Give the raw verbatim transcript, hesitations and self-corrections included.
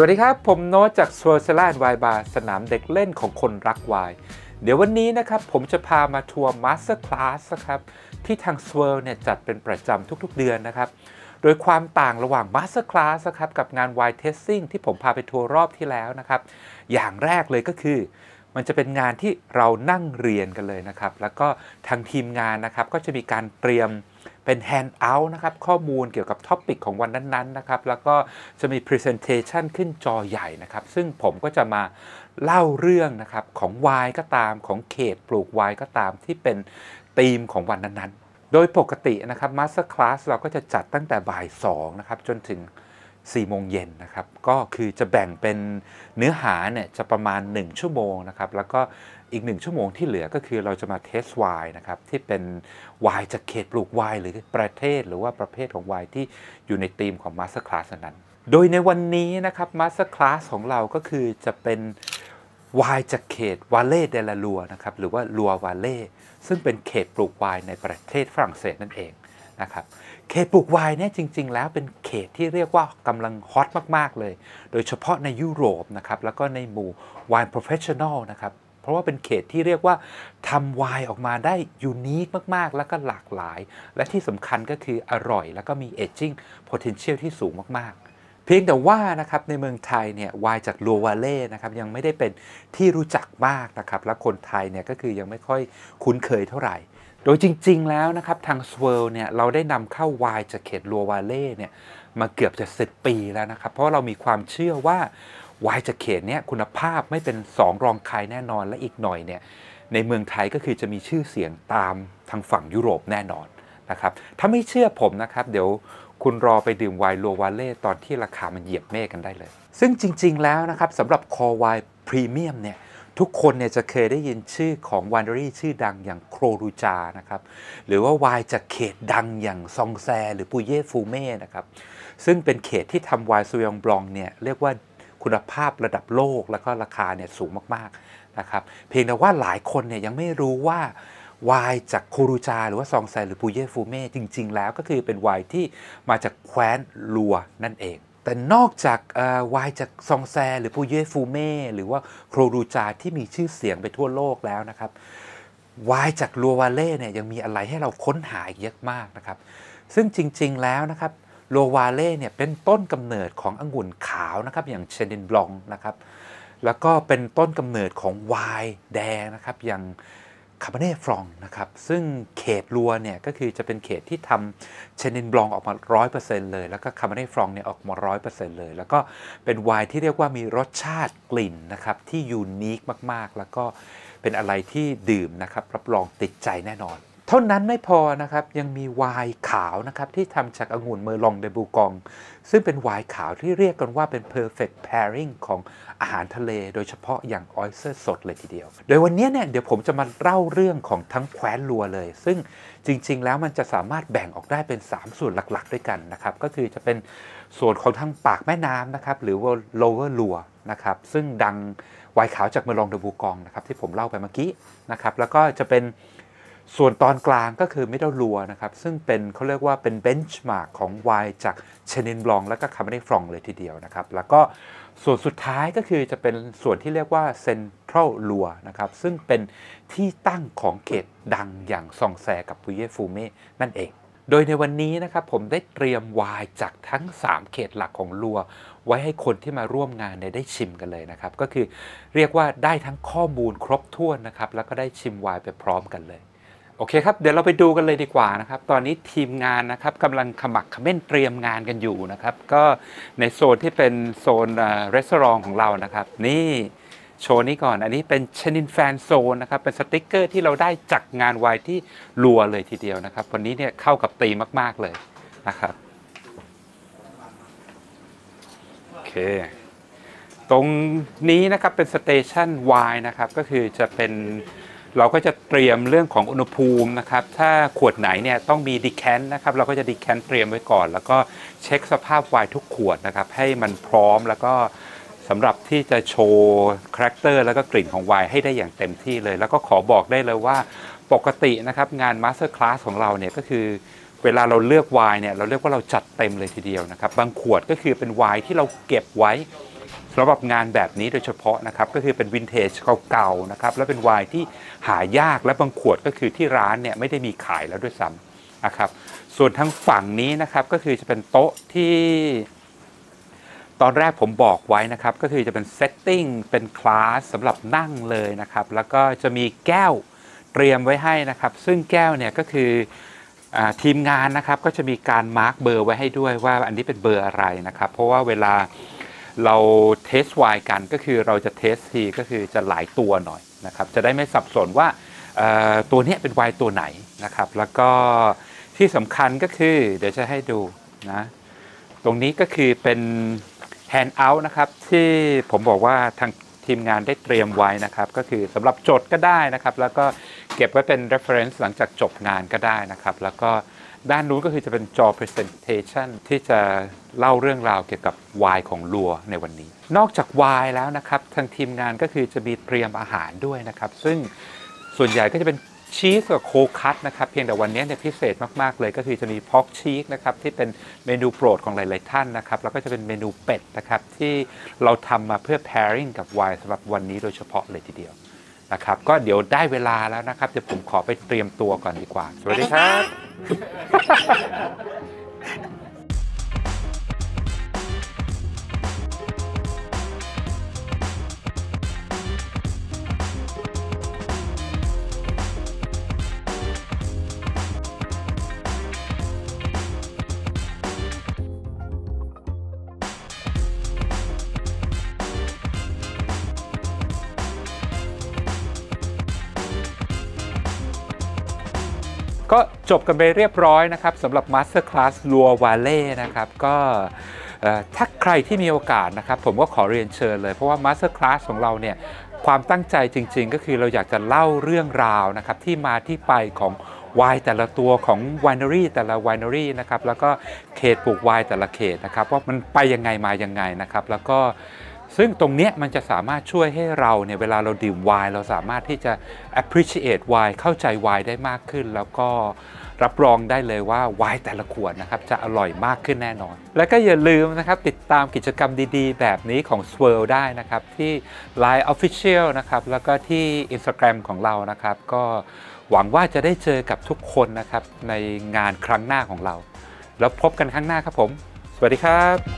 สวัสดีครับผมโน้ตจาก Swirl Cellar and Wine Bar สนามเด็กเล่นของคนรักไวน์เดี๋ยววันนี้นะครับผมจะพามาทัวร์ Master Class นะครับที่ทาง Swirl เนี่ยจัดเป็นประจำทุกๆเดือนนะครับโดยความต่างระหว่าง Master Class นะครับกับงาน Wine Tasting ที่ผมพาไปทัวร์รอบที่แล้วนะครับอย่างแรกเลยก็คือมันจะเป็นงานที่เรานั่งเรียนกันเลยนะครับแล้วก็ทางทีมงานนะครับก็จะมีการเตรียมเป็น hand out นะครับข้อมูลเกี่ยวกับท็อปิกของวันนั้นๆนะครับแล้วก็จะมี presentation ขึ้นจอใหญ่นะครับซึ่งผมก็จะมาเล่าเรื่องนะครับของไวน์ก็ตามของเขตปลูกไวน์ก็ตามที่เป็นธีมของวันนั้นๆโดยปกตินะครับ Master Class เราก็จะจัดตั้งแต่บ่ายสองนะครับจนถึงสี่โมงเย็นนะครับก็คือจะแบ่งเป็นเนื้อหาเนี่ยจะประมาณหนึ่งชั่วโมงนะครับแล้วก็อีกหนึ่งชั่วโมงที่เหลือก็คือเราจะมาเทสไวน์นะครับที่เป็นไวน์จากเขตปลูกไวน์หรือประเทศหรือว่าประเภทของไวน์ที่อยู่ในธีมของ Master Class นั้นโดยในวันนี้นะครับ Master Class ของเราก็คือจะเป็นไวน์จากเขตวาเล่เดลาลัวนะครับหรือว่าลัววาเล่ซึ่งเป็นเขตปลูกไวน์ในประเทศฝรั่งเศสนั่นเองนะครับเขตปลูกไวน์เนี่ยจริงๆแล้วเป็นเขตที่เรียกว่ากำลังฮอตมากๆเลยโดยเฉพาะในยุโรปนะครับแล้วก็ในหมู่ไวน์โปรเฟชชั่นอลนะครับเพราะว่าเป็นเขตที่เรียกว่าทำไวน์ออกมาได้ยูนิคมากๆแล้วก็หลากหลายและที่สำคัญก็คืออร่อยแล้วก็มีเอจจิ้ง potential ที่สูงมากๆเพียงแต่ว่านะครับในเมืองไทยเนี่ยไวน์จากลัววาเล่นะครับยังไม่ได้เป็นที่รู้จักมากนะครับและคนไทยเนี่ยก็คือยังไม่ค่อยคุ้นเคยเท่าไหร่โดยจริงๆแล้วนะครับทาง Swirl เนี่ยเราได้นำเข้าไวน์จากเขตลัววาเล่เนี่ยมาเกือบจะสิบปีแล้วนะครับเพราะเรามีความเชื่อว่าไวน์จากเขตเนี่ยคุณภาพไม่เป็นสองรองใครแน่นอนและอีกหน่อยเนี่ยในเมืองไทยก็คือจะมีชื่อเสียงตามทางฝั่งยุโรปแน่นอนนะครับถ้าไม่เชื่อผมนะครับเดี๋ยวคุณรอไปดื่มไวน์ลัววาเล่ตอนที่ราคามันเหยียบเมฆกันได้เลยซึ่งจริงๆแล้วนะครับสำหรับคอไวน์พรีเมียมเนี่ยทุกคนเนี่ยจะเคยได้ยินชื่อของไวน์รี่ชื่อดังอย่างโครรูจานะครับหรือว่าไวน์จากเขตดังอย่างซองแซหรือปูเย่ฟูเม่นะครับซึ่งเป็นเขตที่ทำไวน์ซูยองบลองเนี่ยเรียกว่าคุณภาพระดับโลกแล้วก็ราคาเนี่ยสูงมากๆนะครับเพียงแต่ว่าหลายคนเนี่ยยังไม่รู้ว่าวายจากโครูจาหรือว่าซองแซหรือปูเย่ฟูเม่จริงๆแล้วก็คือเป็นวายที่มาจากแคว้นลัวนั่นเองแต่นอกจากไวน์จากซองแซหรือปูเย่ฟูเม่หรือว่าโครรูจาที่มีชื่อเสียงไปทั่วโลกแล้วนะครับไวน์จากลัววาเล่เนี่ยยังมีอะไรให้เราค้นหาอีกเยอะมากนะครับซึ่งจริงๆแล้วนะครับลัววาเล่เนี่ยเป็นต้นกำเนิดขององุ่นขาวนะครับอย่างเชนินบลองนะครับแล้วก็เป็นต้นกำเนิดของไวน์แดงนะครับอย่างคาร์เบเน่ฟรองนะครับซึ่งเขตลัวเนี่ยก็คือจะเป็นเขตที่ทำเชนินบลองออกมา ร้อยเปอร์เซ็นต์ เลยแล้วก็คาร์เบเน่ฟรองเนี่ยออกมา ร้อยเปอร์เซ็นต์ เลยแล้วก็เป็นไวน์ที่เรียกว่ามีรสชาติกลิ่นนะครับที่ยูนิคมากๆแล้วก็เป็นอะไรที่ดื่มนะครับรับรองติดใจแน่นอนเท่านั้นไม่พอนะครับยังมีไวน์ขาวนะครับที่ทำจากองุ่นเมอร์ลองเดบูกองซึ่งเป็นไวน์ขาวที่เรียกกันว่าเป็น perfect pairing ของอาหารทะเลโดยเฉพาะอย่างออยสเตอร์สดเลยทีเดียวโดยวันนี้เนี่ยเดี๋ยวผมจะมาเล่าเรื่องของทั้งแคว้นลัวเลยซึ่งจริงๆแล้วมันจะสามารถแบ่งออกได้เป็นสามส่วนหลักๆด้วยกันนะครับก็คือจะเป็นส่วนของทางปากแม่น้ำนะครับหรือว่า lower ลัวนะครับซึ่งดังไวน์ขาวจากเมอร์ลองเดบูกองนะครับที่ผมเล่าไปเมื่อกี้นะครับแล้วก็จะเป็นส่วนตอนกลางก็คือมิดเดิลลัวนะครับซึ่งเป็นเขาเรียกว่าเป็นเบนช์มาร์กของไวน์จากเชนินบลองและก็คาร์เบเน่ฟรองเลยทีเดียวนะครับแล้วก็ส่วนสุดท้ายก็คือจะเป็นส่วนที่เรียกว่าเซนทรัลลัวนะครับซึ่งเป็นที่ตั้งของเขตดังอย่างซองแซกับปูเย่ฟูเม่นั่นเองโดยในวันนี้นะครับผมได้เตรียมไวน์จากทั้งสามเขตหลักของลัวไว้ให้คนที่มาร่วมงานเนี่ยได้ชิมกันเลยนะครับก็คือเรียกว่าได้ทั้งข้อมูลครบถ้วนนะครับแล้วก็ได้ชิมไวน์ไปพร้อมกันเลยโอเคครับเดี๋ยวเราไปดูกันเลยดีกว่านะครับตอนนี้ทีมงานนะครับกำลังขมักเขม้นเตรียมงานกันอยู่นะครับก็ในโซนที่เป็นโซนร้านอาหารของเรานะครับนี่โชว์นี้ก่อนอันนี้เป็นเชนินแฟนโซนนะครับเป็นสติ๊กเกอร์ที่เราได้จากงานไวน์ที่ลัวเลยทีเดียวนะครับวันนี้เนี่ยเข้ากับตีมากๆเลยนะครับโอเคตรงนี้นะครับเป็นสเตชันไวน์นะครับก็คือจะเป็นเราก็จะเตรียมเรื่องของอุณหภูมินะครับถ้าขวดไหนเนี่ยต้องมีดีแคนนะครับเราก็จะดีแคนเตรียมไว้ก่อนแล้วก็เช็คสภาพไวน์ทุกขวดนะครับให้มันพร้อมแล้วก็สำหรับที่จะโชว์คาแรคเตอร์แล้วก็กลิ่นของไวน์ให้ได้อย่างเต็มที่เลยแล้วก็ขอบอกได้เลยว่าปกตินะครับงาน Master Class ของเราเนี่ยก็คือเวลาเราเลือกไวน์เนี่ยเราเรียกว่าเราจัดเต็มเลยทีเดียวนะครับบางขวดก็คือเป็นไวน์ที่เราเก็บไว้ สำหรับงานแบบนี้โดยเฉพาะนะครับก็คือเป็นวินเทจเก่าๆนะครับและเป็นไวน์ที่หายากและบางขวดก็คือที่ร้านเนี่ยไม่ได้มีขายแล้วด้วยซ้ำนะครับส่วนทางฝั่งนี้นะครับก็คือจะเป็นโต๊ะที่ตอนแรกผมบอกไว้นะครับก็คือจะเป็นเซตติ้งเป็นคลาสสำหรับนั่งเลยนะครับแล้วก็จะมีแก้วเตรียมไว้ให้นะครับซึ่งแก้วเนี่ยก็คือทีมงานนะครับก็จะมีการมาร์กเบอร์ไว้ให้ด้วยว่าอันนี้เป็นเบอร์อะไรนะครับเพราะว่าเวลาเราเทสไวน์กันก็คือเราจะเทสทีก็คือจะหลายตัวหน่อยนะครับจะได้ไม่สับสนว่าตัวนี้เป็นไวน์ตัวไหนนะครับแล้วก็ที่สำคัญก็คือเดี๋ยวจะให้ดูนะตรงนี้ก็คือเป็นแฮนด์เอาท์นะครับที่ผมบอกว่าทางทีมงานได้เตรียมไว้นะครับก็คือสำหรับจดก็ได้นะครับแล้วก็เก็บไว้เป็น reference หลังจากจบงานก็ได้นะครับแล้วก็ด้านนู้นก็คือจะเป็นจอ presentation ที่จะเล่าเรื่องราวเกี่ยวกับไวน์ของลัวในวันนี้นอกจากไวน์แล้วนะครับทางทีมงานก็คือจะมีเตรียมอาหารด้วยนะครับซึ่งส่วนใหญ่ก็จะเป็นชีสกับโคคัตนะครับเพียงแต่วันนี้เนี่ยพิเศษมากๆเลยก็คือจะมีพ็อกชีสนะครับที่เป็นเมนูโปรดของหลายๆท่านนะครับแล้วก็จะเป็นเมนูเป็ดนะครับที่เราทำมาเพื่อ pairing กับไวน์สำหรับวันนี้โดยเฉพาะเลยทีเดียวนะครับก็เดี๋ยวได้เวลาแล้วนะครับเดี๋ยวผมขอไปเตรียมตัวก่อนดีกว่าสวัสดีครับ ก็จบกันไปเรียบร้อยนะครับสำหรับ Master Class ลัววาเล่นะครับก็ถ้าใครที่มีโอกาสนะครับผมก็ขอเรียนเชิญเลยเพราะว่า Master Class ของเราเนี่ยความตั้งใจจริงๆก็คือเราอยากจะเล่าเรื่องราวนะครับที่มาที่ไปของไวน์แต่ละตัวของไวน์เนอรี่แต่ละไวน์เนอรี่นะครับแล้วก็เขตปลูกไวน์แต่ละเขตนะครับว่ามันไปยังไงมายังไงนะครับแล้วก็ซึ่งตรงนี้มันจะสามารถช่วยให้เราเนี่ยเวลาเราดื่มไวน์เราสามารถที่จะ appreciate ไวน์เข้าใจไวน์ได้มากขึ้นแล้วก็รับรองได้เลยว่าไวน์แต่ละขวดนะครับจะอร่อยมากขึ้นแน่นอนและก็อย่าลืมนะครับติดตามกิจกรรมดีๆแบบนี้ของ Swirl ได้นะครับที่ ไลน์ Official นะครับแล้วก็ที่ Instagram ของเรานะครับก็หวังว่าจะได้เจอกับทุกคนนะครับในงานครั้งหน้าของเราแล้วพบกันครั้งหน้าครับผมสวัสดีครับ